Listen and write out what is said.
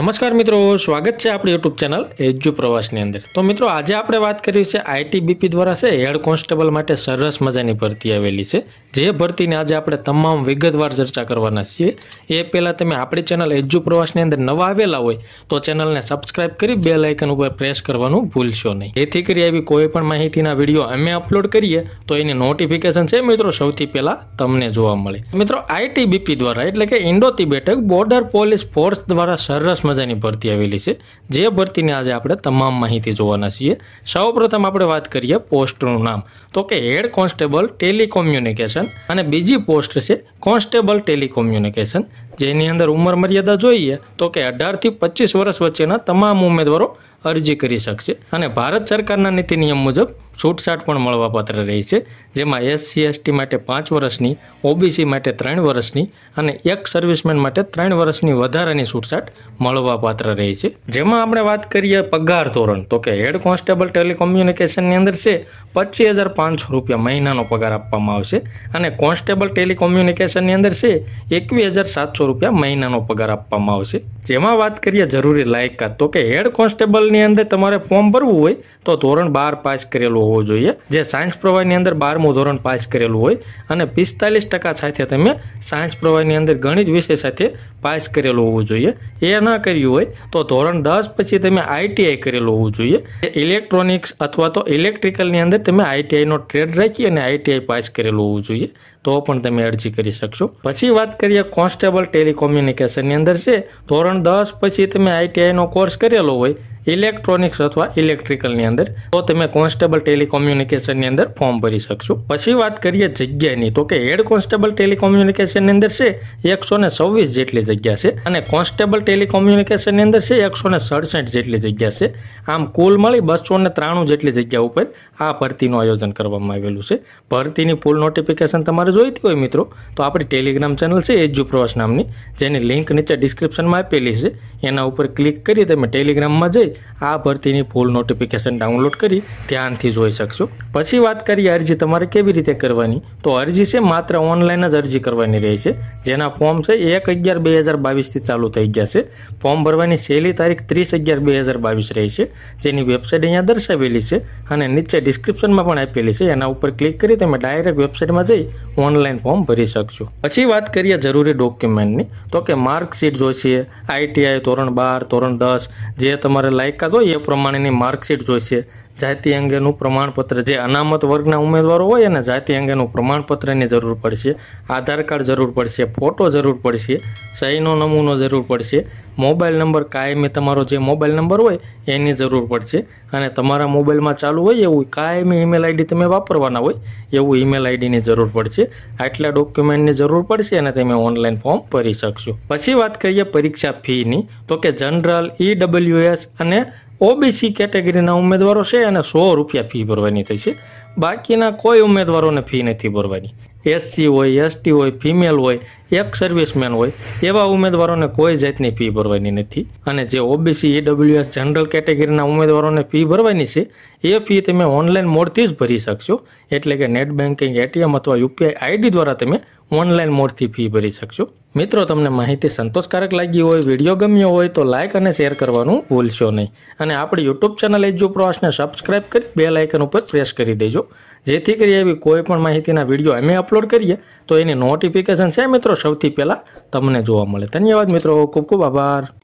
नमस्कार मित्रों, स्वागत है आपणी यूट्यूब चैनल एजू प्रवास नी अंदर। तो मित्रों आज आप बात करी है आईटीबीपी द्वारा से हेड कॉन्स्टेबल माटे सरस मजानी भर्ती आवेली है। जे भर्ती ने आज आप तमाम विगतवार चर्चा करवाना छे। ए पहला तमे आपणी चैनल एजू प्रवास नी अंदर नवा आवेला होय तो चैनल ने सब्सक्राइब करी बेल आइकन उपर प्रेस करवानुं भूलशो नहीं, जेथी करी एवी कोईपण माहितीना विडियो अमे अपलोड करीए तो एनी नोटिफिकेशन छे मित्रों सौथी पहेला तमने जोवा मळे। मित्रों आईटीबीपी द्वारा एटले के Indo Tibetan border police force द्वारा सरस मजानी भर्ती आवेली छे। जे भर्ती ने आज आपणे तमाम माहिती जोवाना छीए। सर्वप्रथम आपणे वात करीए पोस्टनुं नाम तो के हेड कोन्स्टेबल टेलिकोम्युनिकेशन अने बीजी पोस्ट छे कोन्स्टेबल टेलिकोम्युनिकेशन, जेनी अंदर उमर मर्यादा जोईए तो के 18 थी 25 वर्ष वच्चेना तमाम उमेदवारों अरजी करी शकशे अने भारत सरकारना नीति नियम मुजब छूटछाट पण मळवापात्र रही छे, जेमां एससी एसटी माटे 5 वर्षनी, ओबीसी माटे 3 वर्षनी अने एक सर्विसमेन माटे 3 वर्षनी वधारानी छूटछाट मळवापात्र रही छे। जेमां आपणे वात करीए पगार धोरण तो के हेड कोन्स्टेबल टेलिकोम्युनिकेशननी अंदर छे 25,500 रुपया महीनानो पगार आपवामां आवशे अने कोन्स्टेबल टेलिकोम्युनिकेशननी अंदर छे 21,700 रुपया महीनानो पगार आपवामां आवशे। जेमां वात करीए जरूरी लायकात तो के हेड कोन्स्टेबलनी अंदर तमारे फॉर्म भरवुं होय तो धोरण 12 पास करेलो होवो जोईए, जे साइंस प्रवाहनी अंदर 12मुं धोरण पास करेलुं होय अने 45% साथे तमे साइंस प्रवाहनी अंदर गणित विषय साथे पास करेलुं होवो जोईए। ए न कर्युं होय तो धोरण 10 पछी तमे आईटीआई करेलुं होवो जोईए। इलेक्ट्रॉनिक्स अथवा तो इलेक्ट्रिकलनी अंदर तमे आईटीआई नो ट्रेड राखी अने आईटीआई पास करेलुं होवो जोईए तो पण तमे अरजी करी शकशो। पछी वात करीए कोन्स्टेबल टेलिकोम्युनिकेशननी अंदर छे धोरण 10 पछी तमे आईटीआई नो कोर्स करेलो होय इलेक्ट्रॉनिक्स अथवा इलेक्ट्रिकल नी अंदर तो तमे कोन्स्टेबल टेलिकोम्युनिकेशन नी अंदर फॉर्म भरी शकशो। पछी वात करीए जग्यानी तो के हेड कोन्स्टेबल टेलिकोम्युनिकेशन नी अंदर छे 126 जेटली जग्या छे अने कोन्स्टेबल टेलिकोम्युनिकेशन नी अंदर छे 167 जेटली जग्या छे। आम कुल मळी 293 जेटली जग्या उपर आ भर्तीनुं आयोजन करवामां आवेलुं छे। भर्तीनी फूल नोटिफिकेशन तमारे जोईती होय मित्रों तो आपणी टेलिग्राम चेनल छे एजू प्रवास नामनी, जेनी लिंक नीचे डिस्क्रिप्शनमां आपेली छे। एना उपर क्लिक करी तमे टेलिग्राममां जई आ भर्तीनी फूल नोटिफिकेशन डाउनलोड करी ध्यानथी जोई शकशो। पछी वात करीए अरजी तमारे केवी रीते करवानी तो अरजी छे मात्र ऑनलाइन ज अरजी करवानी रही छे, जेना फॉर्म छे 1/11/2022 थी चालू थई गया छे। फॉर्म भरवानी छेल्ली तारीख 30/11/2022 रही छे, जेनी वेबसाइट अहींया दर्शावेली छे अने नीचे डिस्क्रिप्शनमां पण आपेली छे। एना उपर क्लिक करी तमे डायरेक्ट वेबसाइटमां जई ऑनलाइन फॉर्म भरी शकशो। पछी वात करीए जरूरी डॉक्यूमेंटनी तो के मार्कशीट जोईए, आईटीआई धोरण 12 धोरण 10 जे तमारे लायकात हो ये प्रमाणेनी मार्कशीट जोईए, जाति अंगेनु प्रमाणपत्र जे अनामत वर्गना उम्मीदवारो होय अने जाति अंगेनु प्रमाणपत्रनी जरूर पड़शे, आधार कार्ड जरूर पड़शे, फोटो जरूर पड़शे, सहीनो नमूनो जरूर पड़शे, मोबाइल नंबर कायमी तमारो जे मोबाइल नंबर होय एनी जरूर पड़शे अने तमारा मोबाइलमां चालू होय एवुं कायमी ईमेल आईडी तमे वापरवाना होय एवुं ईमेल आईडीनी जरूर पड़शे। आटला डॉक्यूमेंटनी जरूर पड़शे अने तमे ऑनलाइन फॉर्म भरी शकशो। पछी वात करीए परीक्षा फीनी तो के जनरल ईडब्ल्यूएस अने ओबीसी कैटेगरीना उम्मीदवारों से 100 रुपया फी भरवानी थी है, बाकीना कोई उम्मीदवारों ने फी नहीं भरवानी। एससी होय, एसटी होय, फीमेल होय, एक सर्विसमेन होय एवा उम्मीदवारोने कोई जातनी फी भरवानी नथी अने जे ओबीसी ईडब्ल्यूएस जनरल केटेगरीना उम्मीदवारोने फी भरवानी छे ए फी तमे ऑनलाइन मोडथी ज भरी शकशो, एटले के नेट बेंकिंग, एटीएम अथवा यूपीआई आईडी द्वारा तमे ऑनलाइन मोडथी फी भरी शकशो। मित्रों तमने माहिती संतोषकारक लागी होय, विडियो गम्यो होय तो लाइक अने शेर करवानुं भूलशो नहीं अने आपणी यूट्यूब चेनल एजू प्रवास ने सब्सक्राइब करी बेल आइकन उपर प्रेस करी देजो, जेथी करी एवी कोईपण माहितीना विडियो अमे अपलोड करीए तो एनी नोटिफिकेशन छे मित्रों સૌથી પહેલા તમને જોવા મળે। ધન્યવાદ મિત્રો, ખૂબ ખૂબ આભાર।